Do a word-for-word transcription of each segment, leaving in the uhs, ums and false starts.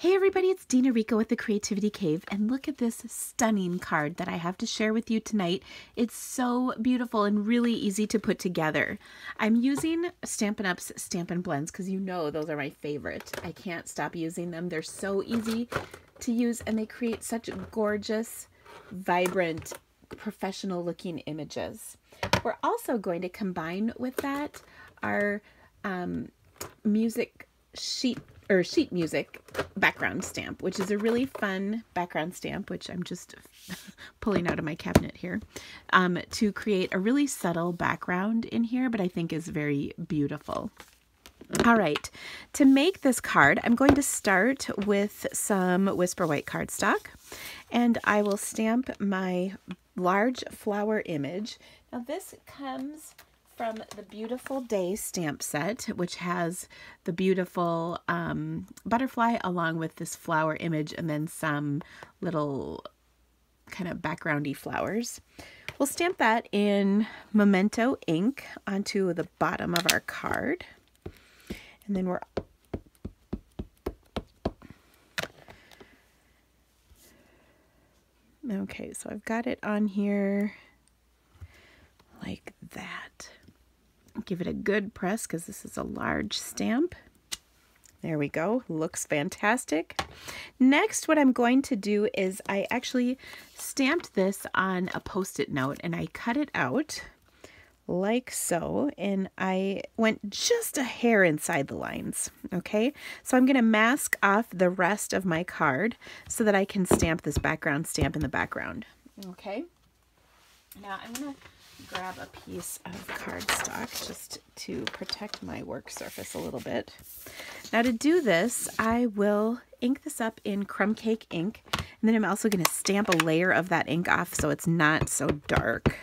Hey everybody, it's Dena Rekow with the Creativity Cave, and look at this stunning card that I have to share with you tonight. It's so beautiful and really easy to put together. I'm using Stampin' Up's Stampin' Blends because you know those are my favorite. I can't stop using them. They're so easy to use and they create such gorgeous, vibrant, professional looking images. We're also going to combine with that our um, music sheet or sheet music background stamp, which is a really fun background stamp, which I'm just pulling out of my cabinet here, um, to create a really subtle background in here, but I think is very beautiful. All right, to make this card, I'm going to start with some Whisper White cardstock, and I will stamp my large flower image. Now this comes from the Beautiful Day stamp set, which has the beautiful um, butterfly along with this flower image and then some little kind of backgroundy flowers. We'll stamp that in Memento ink onto the bottom of our card. And then we're okay, so I've got it on here like that. Give it a good press because this is a large stamp. There we go. Looks fantastic. Next, what I'm going to do is I actually stamped this on a Post-it note and I cut it out like so, and I went just a hair inside the lines. Okay, so I'm going to mask off the rest of my card so that I can stamp this background stamp in the background. Okay, now I'm going to grab a piece of cardstock just to protect my work surface a little bit. Now to do this, I will ink this up in Crumb Cake ink, and then I'm also going to stamp a layer of that ink off so it's not so dark.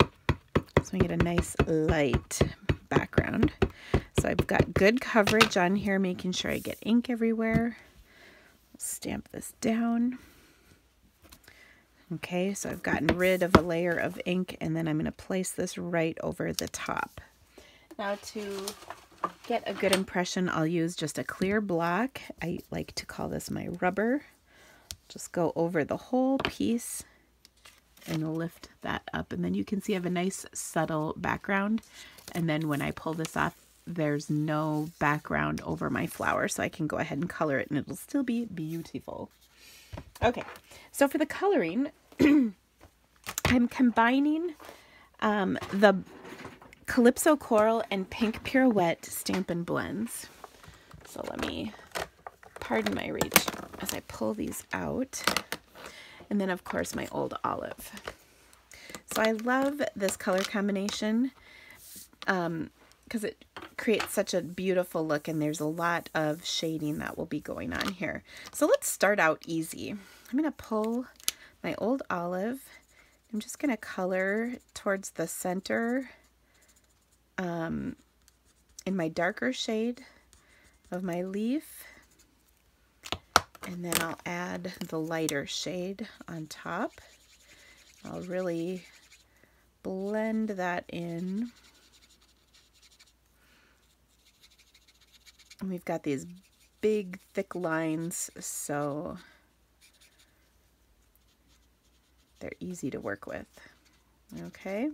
So we get a nice light background. So I've got good coverage on here, making sure I get ink everywhere. Stamp this down. Okay, so I've gotten rid of a layer of ink, and then I'm going to place this right over the top. Now to get a good impression, I'll use just a clear block. I like to call this my rubber. Just go over the whole piece and lift that up. And then you can see I have a nice subtle background. And then when I pull this off, there's no background over my flower, so I can go ahead and color it and it'll still be beautiful. Okay, so for the coloring, I'm combining um, the Calypso Coral and Pink Pirouette Stampin' Blends. So let me, pardon my reach as I pull these out. And then of course my Old Olive. So I love this color combination um, because it creates such a beautiful look, and there's a lot of shading that will be going on here. So let's start out easy. I'm going to pull my Old Olive. I'm just going to color towards the center um, in my darker shade of my leaf, and then I'll add the lighter shade on top. I'll really blend that in. And we've got these big, thick lines, so they're easy to work with. Okay.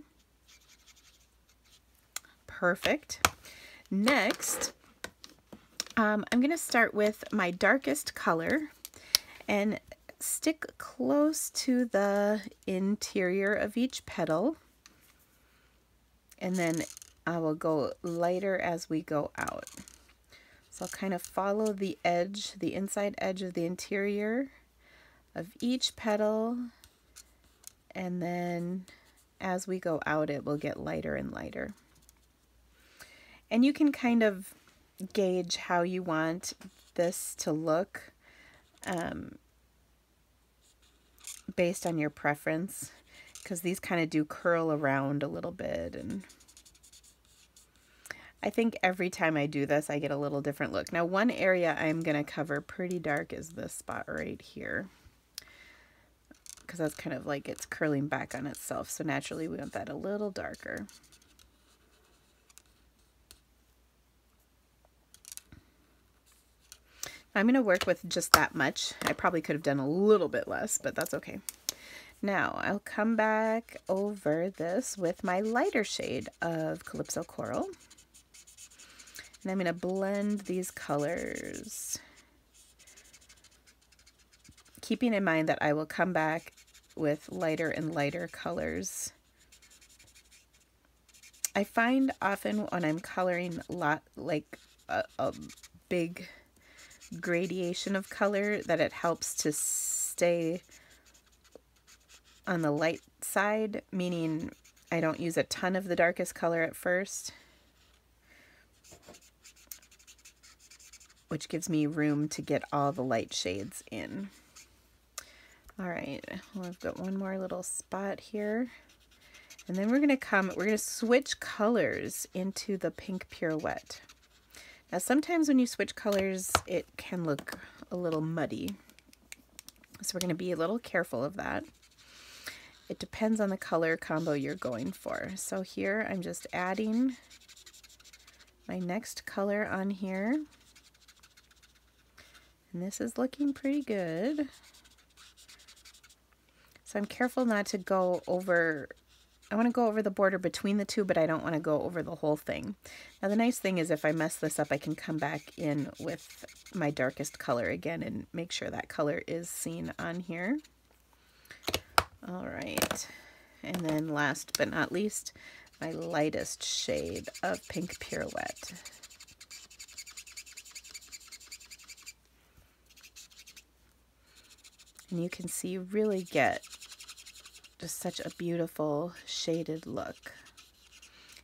Perfect. Next, um, I'm going to start with my darkest color and stick close to the interior of each petal. And then I will go lighter as we go out. So I'll kind of follow the edge, the inside edge of the interior of each petal, and then as we go out it will get lighter and lighter. And you can kind of gauge how you want this to look um, based on your preference, because these kind of do curl around a little bit, and I think every time I do this, I get a little different look. Now, one area I'm going to cover pretty dark is this spot right here, because that's kind of like it's curling back on itself. So naturally, we want that a little darker. I'm going to work with just that much. I probably could have done a little bit less, but that's okay. Now I'll come back over this with my lighter shade of Calypso Coral. And I'm going to blend these colors, keeping in mind that I will come back with lighter and lighter colors. I find often when I'm coloring lot like a, a big gradation of color that it helps to stay on the light side, meaning I don't use a ton of the darkest color at first, which gives me room to get all the light shades in. All right, well, I've got one more little spot here. And then we're gonna come, we're gonna switch colors into the Pink Pirouette. Now, sometimes when you switch colors, it can look a little muddy. So we're gonna be a little careful of that. It depends on the color combo you're going for. So here, I'm just adding my next color on here. And this is looking pretty good. So I'm careful not to go over, I want to go over the border between the two, but I don't want to go over the whole thing. Now the nice thing is if I mess this up, I can come back in with my darkest color again and make sure that color is seen on here. All right, and then last but not least, my lightest shade of Pink Pirouette. And you can see you really get just such a beautiful shaded look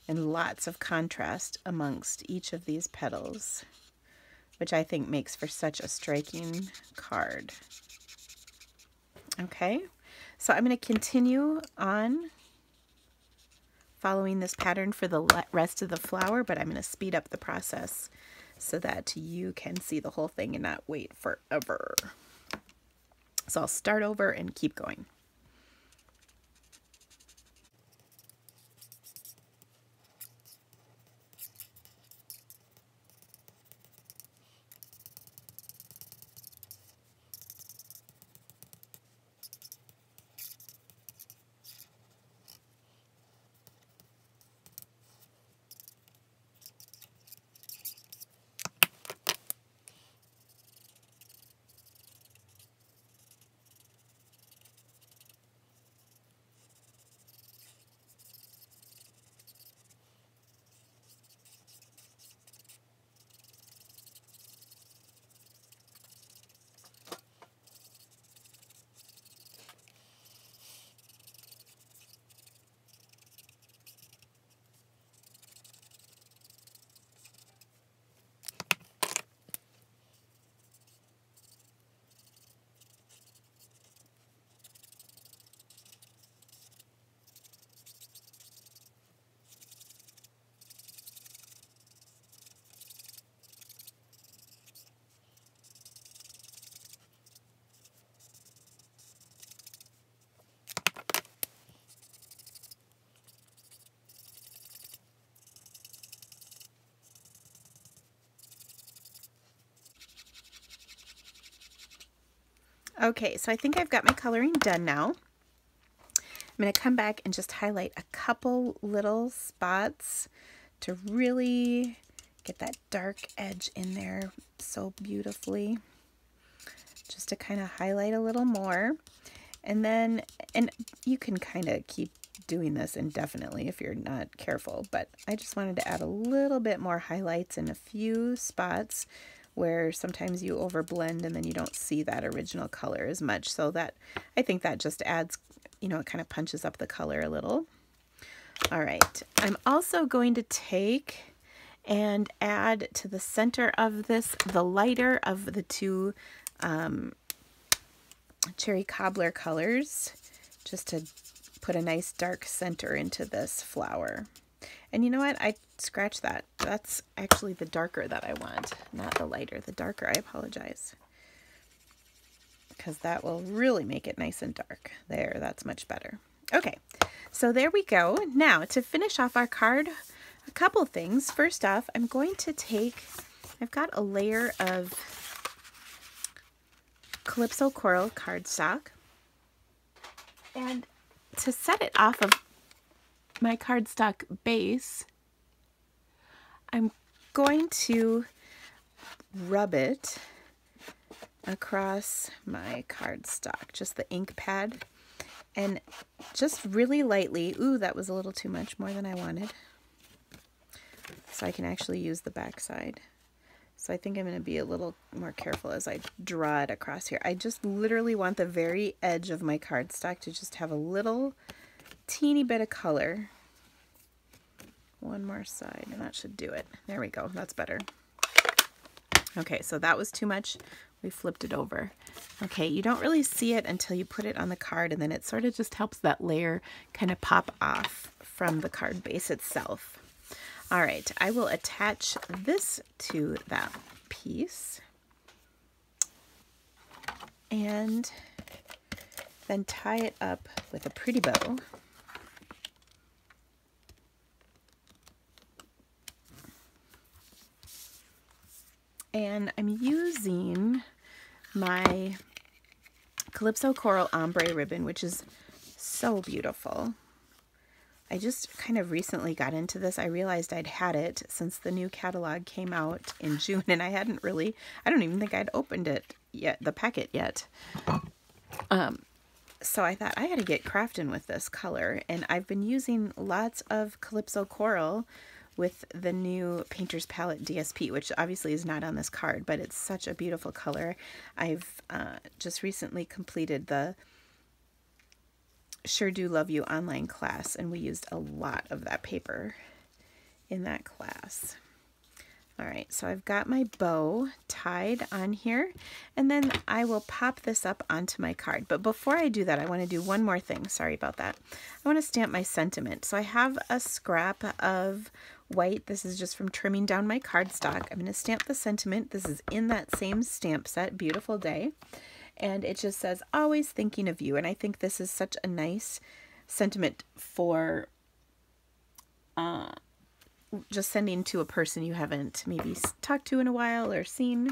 and lots of contrast amongst each of these petals, which I think makes for such a striking card. Okay, so I'm going to continue on following this pattern for the rest of the flower, but I'm going to speed up the process so that you can see the whole thing and not wait forever. So I'll start over and keep going. Okay, so I think I've got my coloring done now. I'm going to come back and just highlight a couple little spots to really get that dark edge in there so beautifully, just to kind of highlight a little more. And then, and you can kind of keep doing this indefinitely if you're not careful, but I just wanted to add a little bit more highlights in a few spots where sometimes you overblend and then you don't see that original color as much. So that, I think that just adds, you know, it kind of punches up the color a little. All right, I'm also going to take and add to the center of this, the lighter of the two um, Cherry Cobbler colors, just to put a nice dark center into this flower. And you know what? I scratched that. That's actually the darker that I want, not the lighter. The darker, I apologize. Because that will really make it nice and dark. There, that's much better. Okay, so there we go. Now, to finish off our card, a couple things. First off, I'm going to take, I've got a layer of Calypso Coral cardstock. And to set it off of my cardstock base, I'm going to rub it across my cardstock, just the ink pad, and just really lightly. Ooh, that was a little too much, more than I wanted. So I can actually use the back side. So I think I'm going to be a little more careful as I draw it across here. I just literally want the very edge of my cardstock to just have a little teeny bit of color. One more side, and that should do it. There we go. That's better. Okay, so that was too much. We flipped it over. Okay, you don't really see it until you put it on the card, and then it sort of just helps that layer kind of pop off from the card base itself. All right, I will attach this to that piece and then tie it up with a pretty bow. And I'm using my Calypso Coral Ombre ribbon, which is so beautiful. I just kind of recently got into this. I realized I'd had it since the new catalog came out in June, and I hadn't really, I don't even think I'd opened it yet, the packet yet. Um, so I thought I had to get crafting with this color, and I've been using lots of Calypso Coral with the new Painter's Palette D S P, which obviously is not on this card, but it's such a beautiful color. I've uh, just recently completed the Sure Do Love You online class, and we used a lot of that paper in that class. All right, so I've got my bow tied on here, and then I will pop this up onto my card. But before I do that, I want to do one more thing. Sorry about that. I want to stamp my sentiment. So I have a scrap of white. This is just from trimming down my cardstock. I'm going to stamp the sentiment. This is in that same stamp set, Beautiful Day. And it just says, always thinking of you. And I think this is such a nice sentiment for uh, just sending to a person you haven't maybe talked to in a while or seen.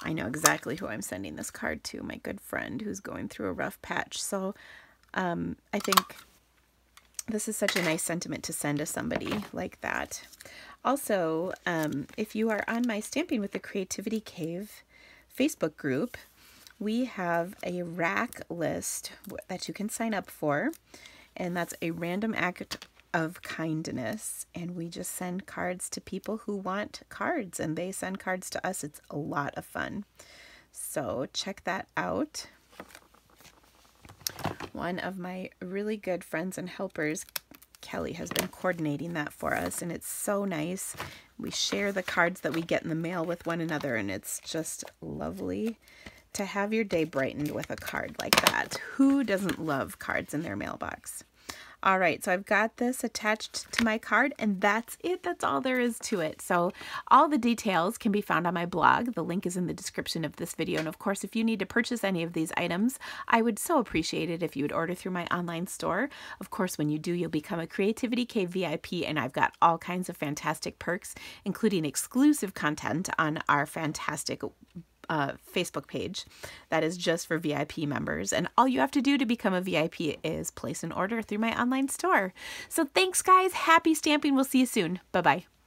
I know exactly who I'm sending this card to, my good friend who's going through a rough patch. So um, I think this is such a nice sentiment to send to somebody like that. Also, um, if you are on my Stamping with the Creativity Cave Facebook group, we have a rack list that you can sign up for, and that's a random act of kindness, and we just send cards to people who want cards, and they send cards to us. It's a lot of fun, so check that out. One of my really good friends and helpers, Kelly, has been coordinating that for us, and it's so nice. We share the cards that we get in the mail with one another, and it's just lovely to have your day brightened with a card like that. Who doesn't love cards in their mailbox? All right, so I've got this attached to my card, and that's it. That's all there is to it. So all the details can be found on my blog. The link is in the description of this video. And of course, if you need to purchase any of these items, I would so appreciate it if you would order through my online store. Of course, when you do, you'll become a Creativity Cave V I P, and I've got all kinds of fantastic perks, including exclusive content on our fantastic Uh, Facebook page that is just for V I P members, and all you have to do to become a V I P is place an order through my online store. So thanks guys, happy stamping, we'll see you soon, bye bye.